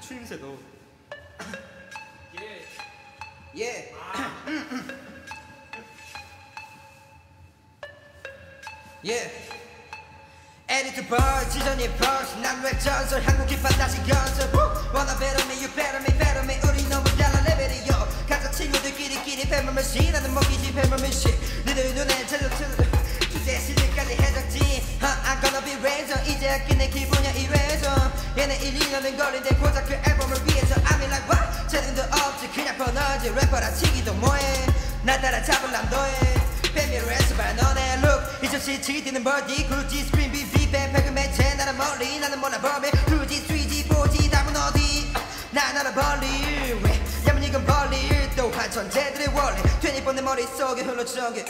추임새도 예! 예! 아. 예! 에디트 벌, 지전이 벌, 난 외전설, 한국이 판타지 건설 Wanna better me, you better me, better me 우리 너무 달라 레벨이요 각자 친구들끼리끼리 뱀맘을씩 나는 먹이지 뱀맘을씩 니들 눈에 찾아쳐도 주제 시대까지 해적지 I'm gonna be razor 이제 아낀 내 기분이야 이래서 얘네 1-2년은 걸린데 고작 그 앨범을 위해서 I mean like what? 재능도 없지 그냥 번호지 래퍼라 치기도 뭐해 나 따라잡을란 너해 뱀미로 해서 봐 너네 look 잊없이 치기는 버디 굴지 스크린 비비 뱀팩은 매체 나는 멀리 나는 몰라 범위 2G 3G 4G 답은 어디 나 나라 벌리 왜 야만 이건 벌리 또한 천재들의 원리 20번 내 머릿속에 흘러적이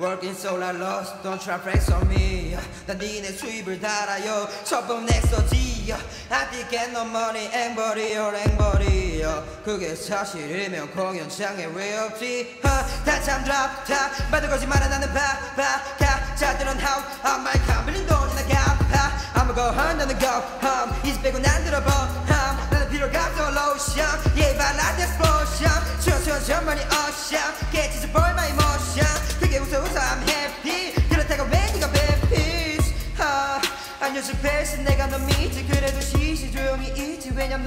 Working soul I lost, don't try flex on me 난 니네 수입을 달아요 처분 넥서지 I think get no money, 앵벌이요 앵벌이요 그게 사실이면 공연장에 왜 없지 다 잠들어 다 받을 거짓말은 나는 바빠 가짜들은 how I'm my car 빌린 돈이나 갚아 I'm a go home, 나는 go home 이제 빼고 난 들어봐 나는 필요가 없어 lotion Yeah, if I like this explosion 추워 많이 어셔 Get this boy my emotion 웃어 I'm happy 그렇다고 왜 니가 bad bitch 안 요즘 패션 내가 너 믿지 그래도 시시 조용히 있지 왜냐면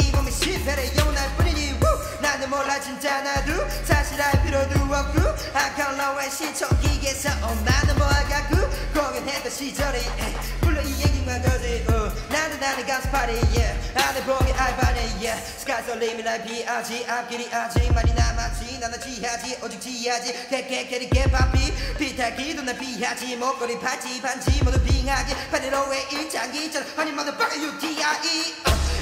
이 몸이 실패를 yo 난 뿐이니 woo 나는 몰라 진짜 나도 사실 알 필요도 없고 아까운 너의 신청기계에서 엄마는 뭐하갖고 공연했던 시절이 물론 이 얘기만 거지 나는 가수 파리 안에 보기 알바네 Sky's the limit like B.I.G 앞길이 아직 많이 남았지 나는 지하지 오직 지하지 개개개리 개바삐 비타기도 난 피하지 목걸이 팔찌 반지 모두 빙하기 반대로 왜 일장기처럼 아니 motherfucker you D.I.E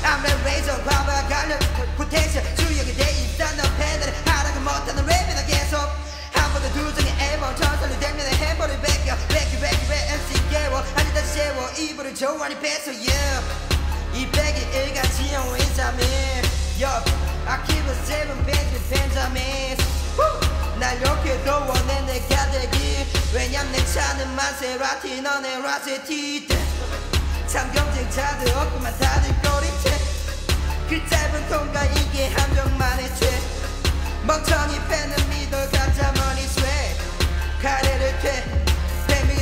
I'm a razor 과와 관련 potential 주역이 돼 있다 넌 패널을 하라고 못하는 랩이나 계속 한 번도 두 장의 앨범 전설로 대면에 해버릴 뺏겨 뺏겨 MC 개워 아니 다시 재워 이불을 조안이 뺏어 yeah 이 백이 일같이 영웅 인자민 I keep a seven pins with Benjamins 날 욕해도 원해 내가 되기 왜냐면 내 차는 마세라티 너네 라세티 참 경쟁자들 없구만 다들 꼬리채 그 짧은 통과 이게 한 병만의 죄 멍청이 팬은 믿어 가짜 머니 쇠 가래를 퇴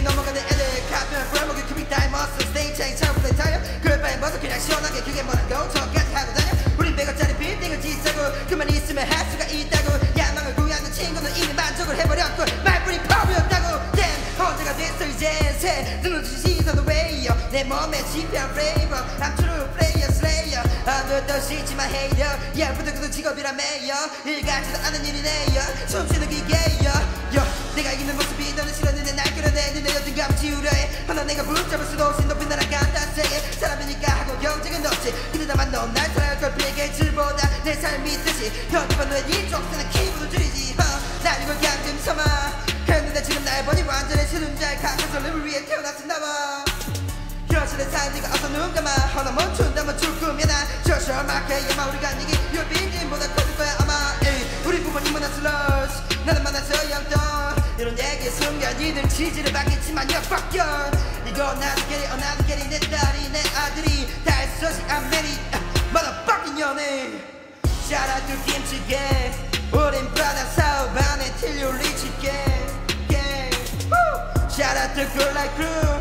넘어가는 애들 가면 골목에 큐빅 다이머스 스테이 차이 차고 플레이 타요 그럴 바엔 벗어 그냥 시원하게 그게 뭐라고 저까지 하고 다녀 우린 100원짜리 빌딩을 짓자고 그만 있으면 할 수가 있다고 야망을 구하는 친구는 이미 만족을 해버렸고 말뿐인 법이 없다고 댄 혼자가 됐어 이제 새 눈어주신 시선도 왜요 내 몸에 지피한 플레이버 I'm true player slayer 아무도 싫지만 헤이려 예쁘던 그도 직업이라매요 일 같지도 않은 일이네요 숨쉬는 기계요 내가 이기는 모습이 너는 싫었는데 날 끌어내니 내 여든 감을 지우려 해 하나 내가 붙잡을 수도 없이 높이 날아간다 세게 사람이니까 하고 경쟁은 없지 근데 다만 넌 날 사랑할 걸 빌게 질보다 내 삶이 있듯이 현대판 너의 일족사는 기분을 줄이지 난 이걸 강점 삼아 했는데 지금 날 보니 완전히 실음자의 강한 설렘을 위해 태어났었나봐 현실의 삶 네가 어서 눈 감아 허나 멈춘다면 죽음이야 난 저셔 막혀야만 우리가 니기 Your 빈진보다 커질 거야 아마 우리 부모님은 난 슬러시 나는 만나서 영덩 이런 얘기에 숨겨 니들 지지를 받겠지만 yeah fuck you 이거 나도 get it 나도 get it 내 딸이 내 아들이 다 했어 I'm married motherfucking 연애 Shout out to 김치게 우린 바다 사업 안에 till you reach it gang Shout out to good like crew